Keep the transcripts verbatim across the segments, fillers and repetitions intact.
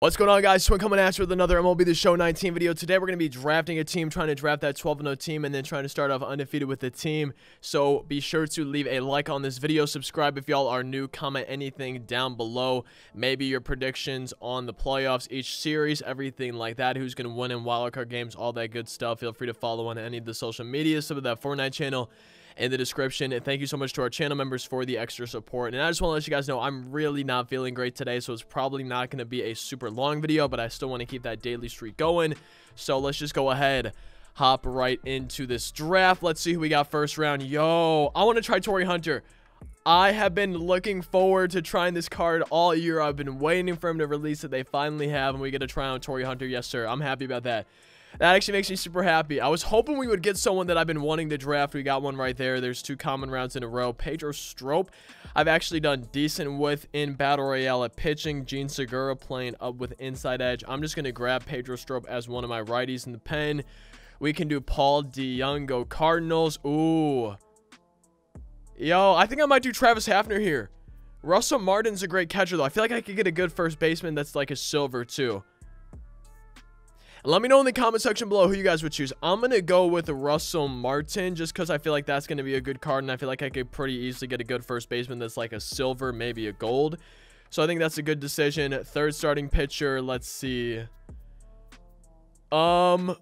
What's going on, guys? Twin coming at you with another M L B The Show nineteen video. Today we're going to be drafting a team, trying to draft that twelve and oh team, and then trying to start off undefeated with the team. So be sure to leave a like on this video, subscribe if y'all are new, comment anything down below, maybe your predictions on the playoffs, each series, everything like that, who's going to win in wildcard games, all that good stuff. Feel free to follow on any of the social media, some of that Fortnite channel in the description. And thank you so much to our channel members for the extra support. And I just want to let you guys know I'm really not feeling great today, so it's probably not going to be a super long video, but I still want to keep that daily streak going. So let's just go ahead, hop right into this draft. Let's see who we got first round. Yo, I want to try Torii Hunter. I have been looking forward to trying this card all year. I've been waiting for him to release it. They finally have, and we get to try on Torii Hunter. Yes, sir. I'm happy about that. That actually makes me super happy. I was hoping we would get someone that I've been wanting to draft. We got one right there. There's two common rounds in a row. Pedro Strop, I've actually done decent with in Battle Royale at pitching. Gene Segura playing up with inside edge. I'm just going to grab Pedro Strop as one of my righties in the pen. We can do Paul DeJong, go Cardinals. Ooh. Yo, I think I might do Travis Hafner here. Russell Martin's a great catcher, though. I feel like I could get a good first baseman that's like a silver, too. Let me know in the comment section below who you guys would choose. I'm going to go with Russell Martin just because I feel like that's going to be a good card, and I feel like I could pretty easily get a good first baseman that's like a silver, maybe a gold. So I think that's a good decision. Third starting pitcher, let's see. Um,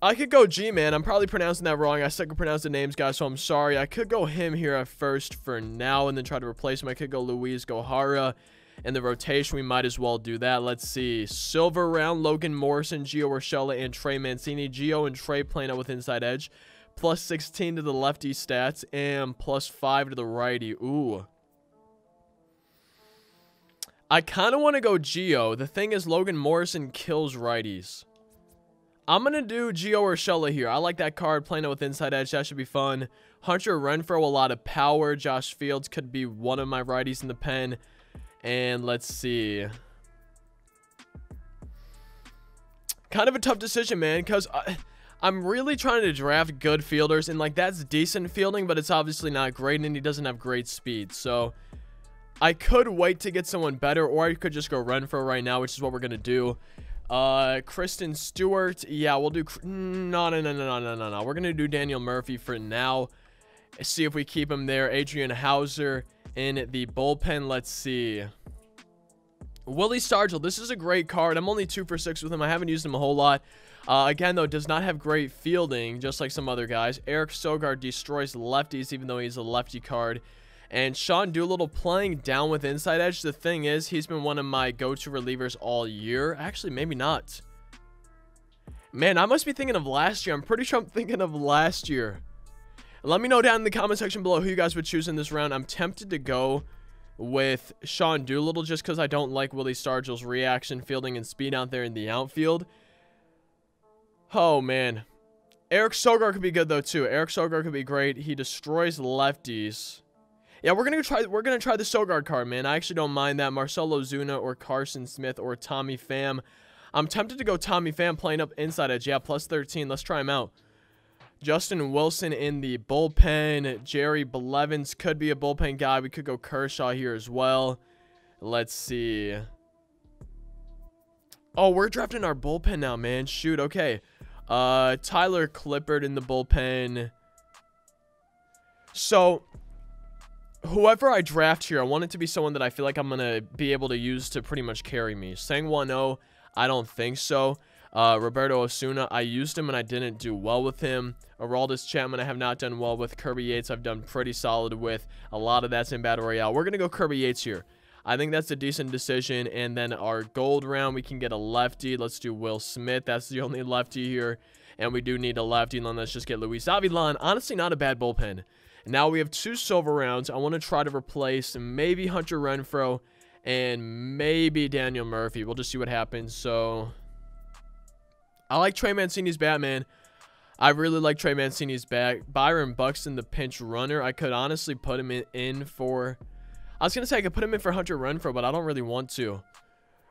I could go G-Man. I'm probably pronouncing that wrong. I suck at pronouncing names, guys, so I'm sorry. I could go him here at first for now and then try to replace him. I could go Luis Gohara. In the rotation, we might as well do that. Let's see. Silver round, Logan Morrison, Gio Urshela, and Trey Mancini. Gio and Trey playing out with inside edge. Plus sixteen to the lefty stats and plus five to the righty. Ooh. I kind of want to go Gio. The thing is, Logan Morrison kills righties. I'm going to do Gio Urshela here. I like that card. Playing out with inside edge. That should be fun. Hunter Renfrow, a lot of power. Josh Fields could be one of my righties in the pen. And let's see. Kind of a tough decision, man, because I'm really trying to draft good fielders. And, like, that's decent fielding, but it's obviously not great. And he doesn't have great speed. So, I could wait to get someone better. Or I could just go Renfrow right now, which is what we're going to do. Uh, Kristen Stewart. Yeah, we'll do... No, no, no, no, no, no, no. We're going to do Daniel Murphy for now. See if we keep him there. Adrian Hauser. In the bullpen, let's see. Willie Stargell. This is a great card. I'm only two for six with him. I haven't used him a whole lot. Uh, again, though, does not have great fielding, just like some other guys. Eric Sogard destroys lefties, even though he's a lefty card. And Sean Doolittle playing down with inside edge. The thing is, he's been one of my go-to relievers all year. Actually, maybe not. Man, I must be thinking of last year. I'm pretty sure I'm thinking of last year. Let me know down in the comment section below who you guys would choose in this round. I'm tempted to go with Sean Doolittle just because I don't like Willie Stargell's reaction, fielding, and speed out there in the outfield. Oh, man. Eric Sogard could be good, though, too. Eric Sogard could be great. He destroys lefties. Yeah, we're going to try We're gonna try the Sogard card, man. I actually don't mind that. Marcell Ozuna or Carson Smith or Tommy Pham. I'm tempted to go Tommy Pham playing up inside edge. Yeah, plus thirteen. Let's try him out. Justin Wilson in the bullpen. Jerry Belevins could be a bullpen guy. We could go Kershaw here as well. Let's see. Oh, we're drafting our bullpen now, man. Shoot, okay. Uh, Tyler Clippard in the bullpen. So, whoever I draft here, I want it to be someone that I feel like I'm going to be able to use to pretty much carry me. Sangwon Oh, I don't think so. Uh, Roberto Osuna, I used him and I didn't do well with him. Aroldis Chapman, I have not done well with. Kirby Yates, I've done pretty solid with. A lot of that's in Battle Royale. We're going to go Kirby Yates here. I think that's a decent decision. And then our gold round, we can get a lefty. Let's do Will Smith. That's the only lefty here. And we do need a lefty. And then let's just get Luis Avilan. Honestly, not a bad bullpen. Now we have two silver rounds. I want to try to replace maybe Hunter Renfrow and maybe Daniel Murphy. We'll just see what happens. So... I like Trey Mancini's bat, man. I really like Trey Mancini's bat. Byron Buxton, the pinch runner. I could honestly put him in, in for... I was going to say I could put him in for Hunter Renfrow, but I don't really want to.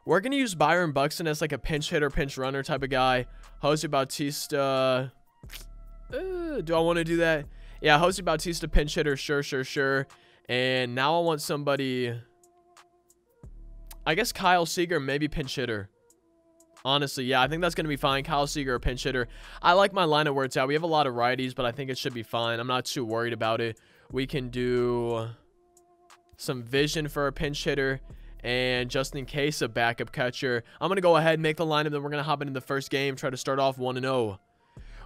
We're going to use Byron Buxton as like a pinch hitter, pinch runner type of guy. Jose Bautista... Uh, do I want to do that? Yeah, Jose Bautista, pinch hitter. Sure, sure, sure. And now I want somebody... I guess Kyle Seager maybe pinch hitter. Honestly, yeah, I think that's going to be fine. Kyle Seager, a pinch hitter. I like my lineup where it's at. We have a lot of righties, but I think it should be fine. I'm not too worried about it. We can do some vision for a pinch hitter and just in case a backup catcher. I'm going to go ahead and make the lineup, then we're going to hop into the first game, try to start off one and oh.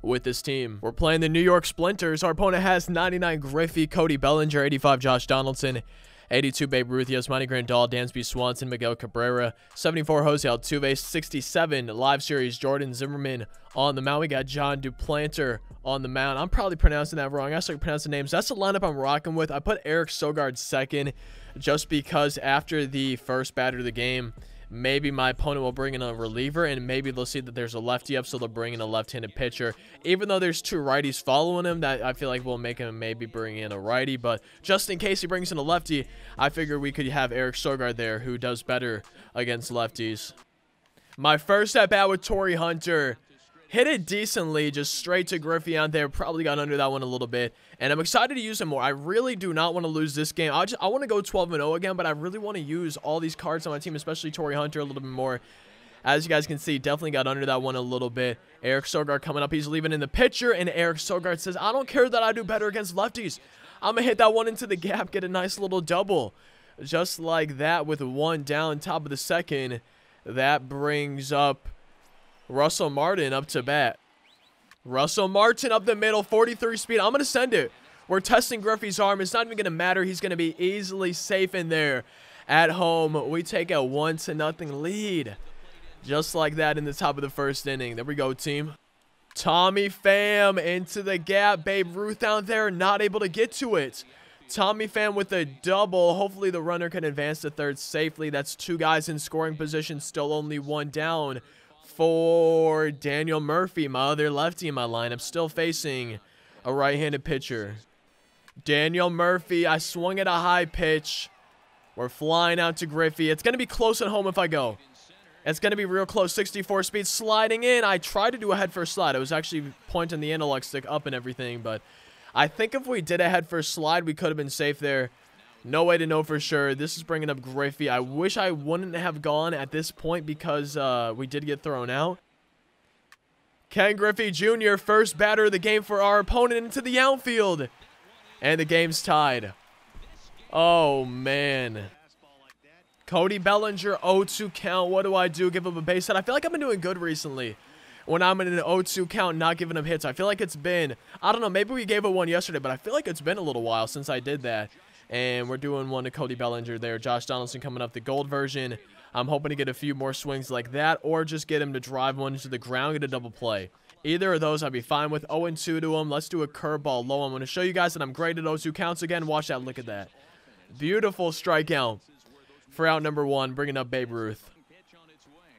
With this team, we're playing the New York Splinters. Our opponent has ninety-nine Griffey, Cody Bellinger, eighty-five Josh Donaldson, eighty-two Babe Ruth, yes, Monty Grandal, Dansby Swanson, Miguel Cabrera, seventy-four Jose Altuve, sixty-seven Live Series Jordan Zimmerman on the mound. We got John Duplanter on the mound. I'm probably pronouncing that wrong. I still pronounce the names. That's the lineup I'm rocking with. I put Eric Sogard second just because after the first batter of the game, maybe my opponent will bring in a reliever, and maybe they'll see that there's a lefty up, so they'll bring in a left-handed pitcher. Even though there's two righties following him, that I feel like will make him maybe bring in a righty. But just in case he brings in a lefty, I figure we could have Eric Sogard there, who does better against lefties. My first at-bat with Torii Hunter. Hit it decently, just straight to Griffey out there. Probably got under that one a little bit. And I'm excited to use him more. I really do not want to lose this game. I just I want to go twelve and oh again, but I really want to use all these cards on my team, especially Torii Hunter a little bit more. As you guys can see, definitely got under that one a little bit. Eric Sogard coming up. He's leaving in the pitcher, and Eric Sogard says, I don't care that I do better against lefties. I'm going to hit that one into the gap, get a nice little double. Just like that with one down, top of the second. That brings up Russell Martin up to bat. Russell Martin up the middle, forty-three speed. I'm going to send it. We're testing Griffey's arm. It's not even going to matter. He's going to be easily safe in there at home. We take a one to nothing lead. Just like that in the top of the first inning. There we go, team. Tommy Pham into the gap. Babe Ruth down there, not able to get to it. Tommy Pham with a double. Hopefully the runner can advance to third safely. That's two guys in scoring position, still only one down. For Daniel Murphy, my other lefty in my lineup, still facing a right-handed pitcher. Daniel Murphy, I swung at a high pitch. We're flying out to Griffey. It's going to be close at home if I go. It's going to be real close, sixty-four speed, sliding in. I tried to do a head-first slide. I was actually pointing the analog stick up and everything, but I think if we did a head-first slide, we could have been safe there. No way to know for sure. This is bringing up Griffey. I wish I wouldn't have gone at this point because uh, we did get thrown out. Ken Griffey Junior, first batter of the game for our opponent into the outfield. And the game's tied. Oh, man. Cody Bellinger, oh two count. What do I do? Give up a base hit. I feel like I've been doing good recently. When I'm in an oh two count, not giving up hits. I feel like it's been, I don't know, maybe we gave up one yesterday, but I feel like it's been a little while since I did that. And we're doing one to Cody Bellinger there. Josh Donaldson coming up the gold version. I'm hoping to get a few more swings like that or just get him to drive one into the ground, get a double play. Either of those I'd be fine with. oh and two to him. Let's do a curveball low. I'm going to show you guys that I'm great at oh two counts again. Watch that. Look at that. Beautiful strikeout for out number one, bringing up Babe Ruth.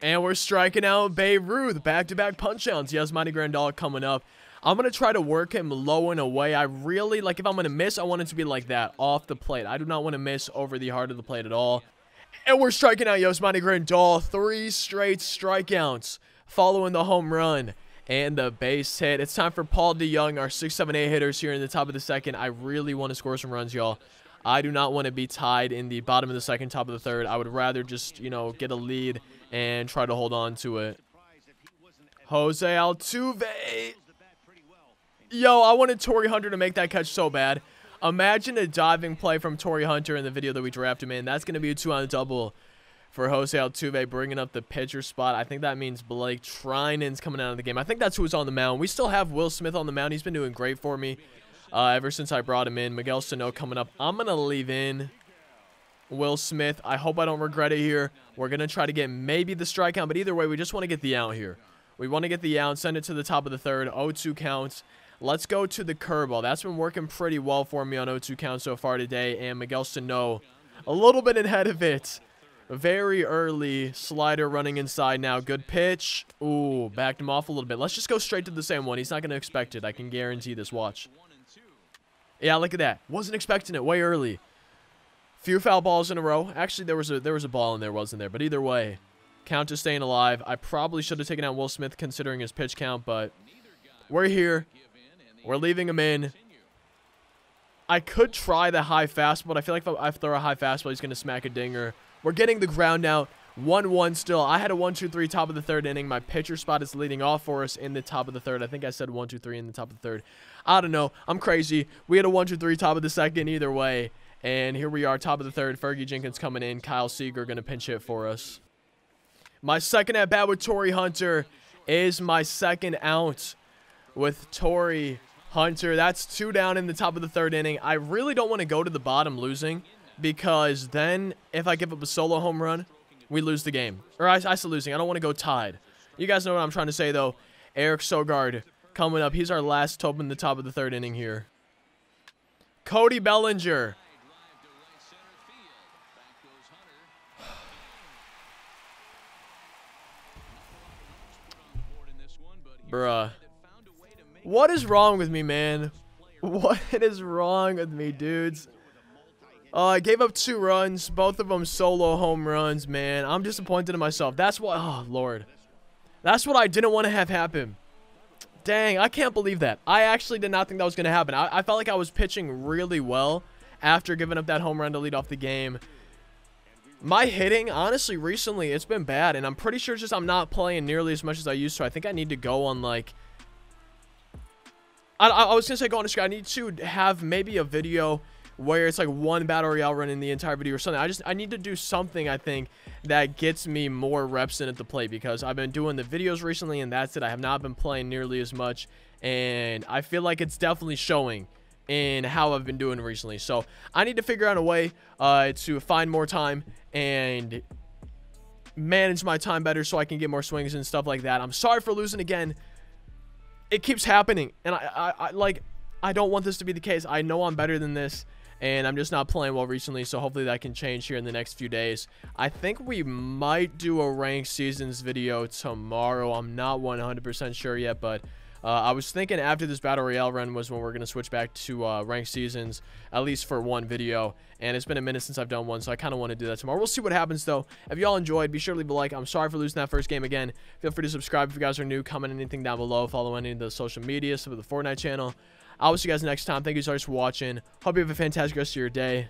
And we're striking out Babe Ruth. Back-to-back punch-outs. Yes, Monty Grandal coming up. I'm going to try to work him low and away. I really, like, if I'm going to miss, I want it to be like that, off the plate. I do not want to miss over the heart of the plate at all. And we're striking out Yosmani Grandal. Three straight strikeouts following the home run and the base hit. It's time for Paul DeJong, our six, seven, eight hitters here in the top of the second. I really want to score some runs, y'all. I do not want to be tied in the bottom of the second, top of the third. I would rather just, you know, get a lead and try to hold on to it. Jose Altuve. Yo, I wanted Torii Hunter to make that catch so bad. Imagine a diving play from Torii Hunter in the video that we drafted him in. That's going to be a two-on double for Jose Altuve, bringing up the pitcher spot. I think that means Blake Trinan's coming out of the game. I think that's who's on the mound. We still have Will Smith on the mound. He's been doing great for me uh, ever since I brought him in. Miguel Sano coming up. I'm going to leave in Will Smith. I hope I don't regret it here. We're going to try to get maybe the strikeout, but either way, we just want to get the out here. We want to get the out, send it to the top of the third, oh two counts. Let's go to the curveball. That's been working pretty well for me on oh two count so far today. And Miguel Sano a little bit ahead of it. Very early slider running inside now. Good pitch. Ooh, backed him off a little bit. Let's just go straight to the same one. He's not going to expect it. I can guarantee this. Watch. Yeah, look at that. Wasn't expecting it way early. Few foul balls in a row. Actually, there was a, there was a ball in there, wasn't there? But either way, count is staying alive. I probably should have taken out Will Smith considering his pitch count, but we're here. We're leaving him in. I could try the high fastball, but I feel like if I throw a high fastball, he's going to smack a dinger. We're getting the ground out. one one still. I had a one two three top of the third inning. My pitcher spot is leading off for us in the top of the third. I think I said one two three in the top of the third. I don't know. I'm crazy. We had a one two three top of the second either way. And here we are, top of the third. Fergie Jenkins coming in. Kyle Seager going to pinch hit for us. My second at-bat with Torii Hunter is my second out with Torii Hunter. That's two down in the top of the third inning. I really don't want to go to the bottom losing, because then if I give up a solo home run, we lose the game. Or I, I still losing. I don't want to go tied. You guys know what I'm trying to say, though. Eric Sogard coming up. He's our last top in the top of the third inning here. Cody Bellinger. Bruh. What is wrong with me, man? What is wrong with me, dudes? Uh, I gave up two runs, both of them solo home runs, man. I'm disappointed in myself. That's what, oh, Lord. That's what I didn't want to have happen. Dang, I can't believe that. I actually did not think that was going to happen. I, I felt like I was pitching really well after giving up that home run to lead off the game. My hitting, honestly, recently, it's been bad, and I'm pretty sure it's just I'm not playing nearly as much as I used to. I think I need to go on, like... I, I, I was going to say go on the screen. I need to have maybe a video where it's like one battle royale run in the entire video or something. I just, I need to do something, I think, that gets me more reps in at the plate, because I've been doing the videos recently and that's it. I have not been playing nearly as much, and I feel like it's definitely showing in how I've been doing recently. So I need to figure out a way uh, to find more time and manage my time better so I can get more swings and stuff like that. I'm sorry for losing again. It keeps happening, and I, I, I like, I don't want this to be the case. I know I'm better than this, and I'm just not playing well recently, so hopefully that can change here in the next few days. I think we might do a ranked seasons video tomorrow. I'm not one hundred percent sure yet, but uh, I was thinking after this Battle Royale run was when we're going to switch back to uh, ranked seasons, at least for one video. And it's been a minute since I've done one, so I kind of want to do that tomorrow. We'll see what happens, though. If y'all enjoyed, be sure to leave a like. I'm sorry for losing that first game again. Feel free to subscribe if you guys are new. Comment anything down below. Follow any of the social media, sub to the Fortnite channel. I will see you guys next time. Thank you so much for watching. Hope you have a fantastic rest of your day.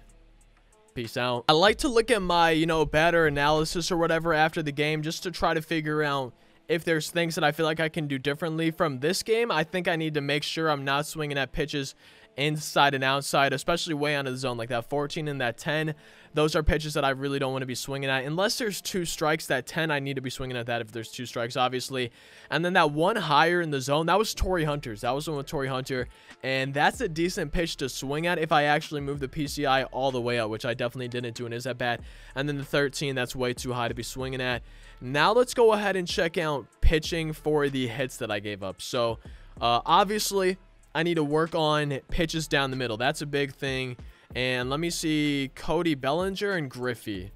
Peace out. I like to look at my, you know, batter analysis or whatever after the game just to try to figure out if there's things that I feel like I can do differently from this game. I think I need to make sure I'm not swinging at pitches inside and outside, especially way out of the zone, like that fourteen and that ten. Those are pitches that I really don't want to be swinging at. Unless there's two strikes, that ten, I need to be swinging at that if there's two strikes, obviously. And then that one higher in the zone, that was Torii Hunter's. That was the one with Torii Hunter. And that's a decent pitch to swing at if I actually move the P C I all the way up, which I definitely didn't do in his at-bat. And then the thirteen, that's way too high to be swinging at. Now let's go ahead and check out pitching for the hits that I gave up. So, uh, obviously, I need to work on pitches down the middle. That's a big thing. And let me see, Cody Bellinger and Griffey.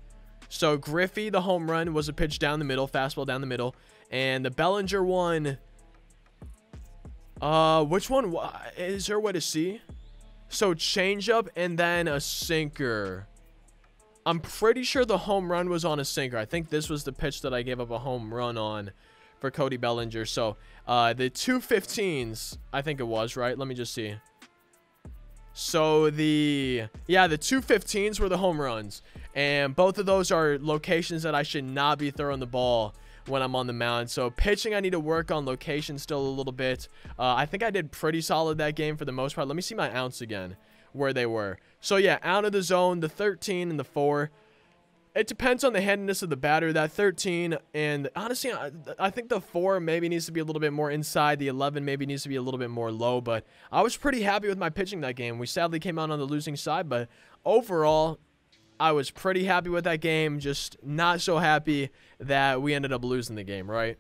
So Griffey, the home run, was a pitch down the middle, fastball down the middle. And the Bellinger one, uh, which one? Is there a way to see? So changeup and then a sinker. I'm pretty sure the home run was on a sinker. I think this was the pitch that I gave up a home run on for Cody Bellinger. So uh, the two fifteens, I think it was, right? Let me just see. So the, yeah, the two fifteens were the home runs. And both of those are locations that I should not be throwing the ball when I'm on the mound. So pitching, I need to work on location still a little bit. Uh, I think I did pretty solid that game for the most part. Let me see my outs again, where they were. So yeah, out of the zone, the thirteen and the four. It depends on the handiness of the batter. That thirteen, and honestly, I, I think the four maybe needs to be a little bit more inside. The eleven maybe needs to be a little bit more low, but I was pretty happy with my pitching that game. We sadly came out on the losing side, but overall, I was pretty happy with that game. Just not so happy that we ended up losing the game, right?